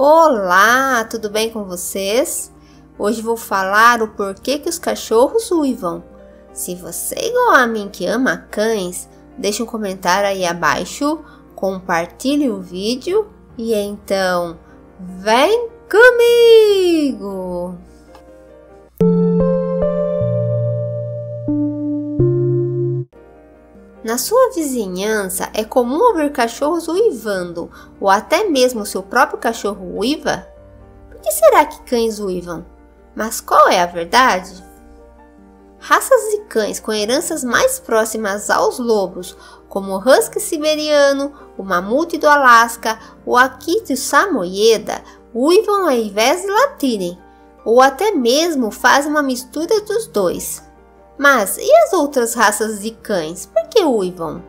Olá, tudo bem com vocês? Hoje vou falar o porquê que os cachorros uivam. Se você é igual a mim que ama cães, deixa um comentário aí abaixo, compartilhe o vídeo e então vem comigo! Na sua vizinhança é comum ouvir cachorros uivando, ou até mesmo seu próprio cachorro uiva? Por que será que cães uivam? Mas qual é a verdade? Raças de cães com heranças mais próximas aos lobos, como o Husky Siberiano, o Mamute do Alasca, o Akita e o Samoyeda, uivam ao invés de latirem, ou até mesmo fazem uma mistura dos dois. Mas e as outras raças de cães, por que uivam?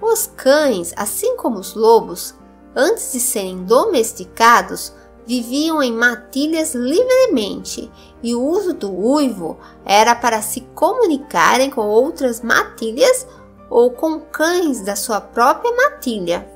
Os cães, assim como os lobos, antes de serem domesticados, viviam em matilhas livremente e o uso do uivo era para se comunicarem com outras matilhas ou com cães da sua própria matilha.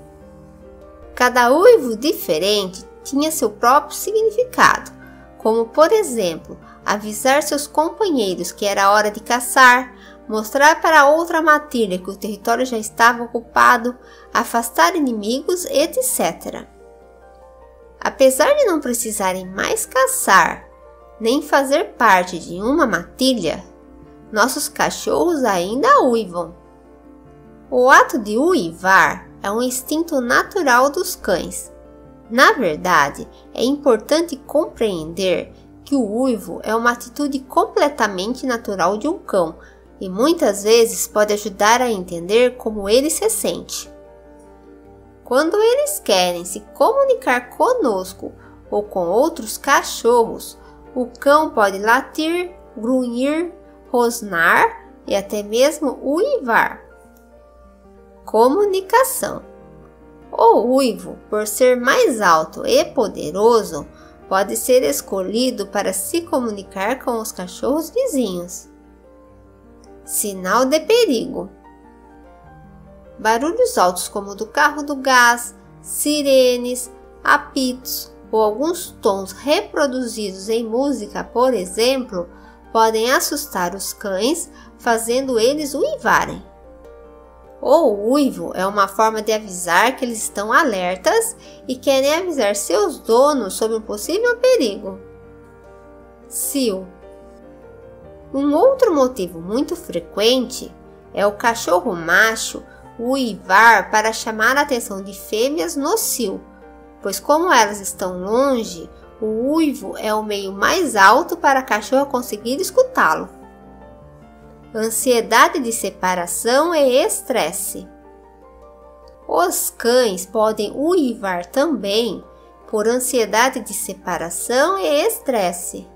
Cada uivo diferente tinha seu próprio significado, como por exemplo, avisar seus companheiros que era hora de caçar, mostrar para outra matilha que o território já estava ocupado, afastar inimigos, etc. Apesar de não precisarem mais caçar, nem fazer parte de uma matilha, nossos cachorros ainda uivam. O ato de uivar é um instinto natural dos cães. Na verdade, é importante compreender que o uivo é uma atitude completamente natural de um cão e muitas vezes pode ajudar a entender como ele se sente. Quando eles querem se comunicar conosco ou com outros cachorros, o cão pode latir, grunhir, rosnar e até mesmo uivar. Comunicação. O uivo, por ser mais alto e poderoso, pode ser escolhido para se comunicar com os cachorros vizinhos. Sinal de perigo. Barulhos altos como o do carro do gás, sirenes, apitos ou alguns tons reproduzidos em música, por exemplo, podem assustar os cães, fazendo eles uivarem. O uivo é uma forma de avisar que eles estão alertas e querem avisar seus donos sobre um possível perigo. Cio. Um outro motivo muito frequente é o cachorro macho uivar para chamar a atenção de fêmeas no cio, pois como elas estão longe, o uivo é o meio mais alto para a cachorra conseguir escutá-lo. Ansiedade de separação e estresse. Os cães podem uivar também por ansiedade de separação e estresse.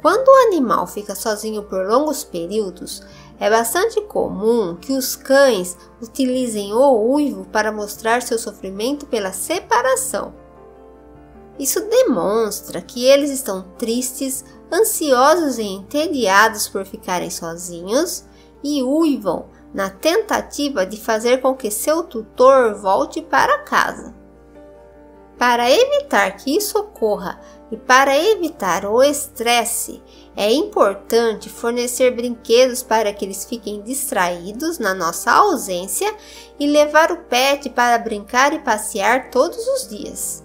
Quando o animal fica sozinho por longos períodos, é bastante comum que os cães utilizem o uivo para mostrar seu sofrimento pela separação. Isso demonstra que eles estão tristes, ansiosos e entediados por ficarem sozinhos e uivam na tentativa de fazer com que seu tutor volte para casa. Para evitar que isso ocorra e para evitar o estresse, é importante fornecer brinquedos para que eles fiquem distraídos na nossa ausência e levar o pet para brincar e passear todos os dias.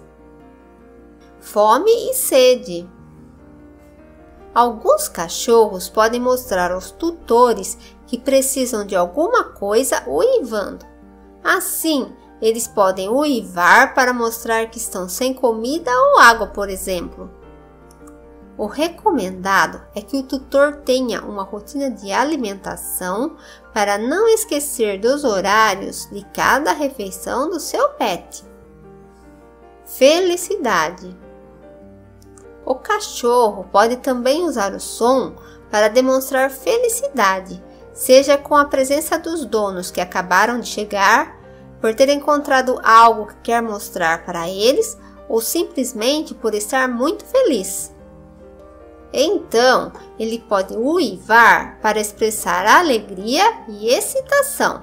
Fome e sede. Alguns cachorros podem mostrar aos tutores que precisam de alguma coisa uivando. Assim, eles podem uivar para mostrar que estão sem comida ou água, por exemplo. O recomendado é que o tutor tenha uma rotina de alimentação para não esquecer dos horários de cada refeição do seu pet. Felicidade. O cachorro pode também usar o som para demonstrar felicidade, seja com a presença dos donos que acabaram de chegar, por ter encontrado algo que quer mostrar para eles, ou simplesmente por estar muito feliz. Então, ele pode uivar para expressar alegria e excitação.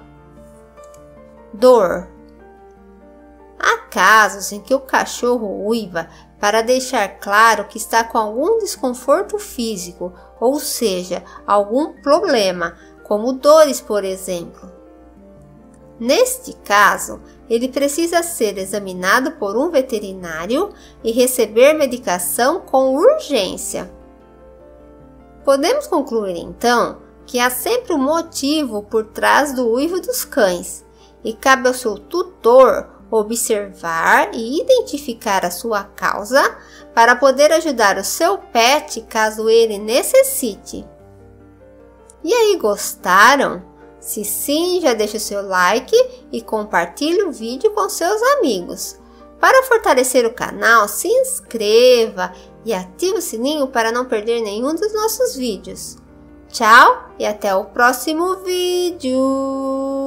Dor. Há casos em que o cachorro uiva para deixar claro que está com algum desconforto físico, ou seja, algum problema, como dores, por exemplo. Neste caso, ele precisa ser examinado por um veterinário e receber medicação com urgência. Podemos concluir então que há sempre um motivo por trás do uivo dos cães e cabe ao seu tutor observar e identificar a sua causa para poder ajudar o seu pet caso ele necessite. E aí, gostaram? Se sim, já deixa o seu like e compartilhe o vídeo com seus amigos. Para fortalecer o canal, se inscreva e ative o sininho para não perder nenhum dos nossos vídeos. Tchau e até o próximo vídeo!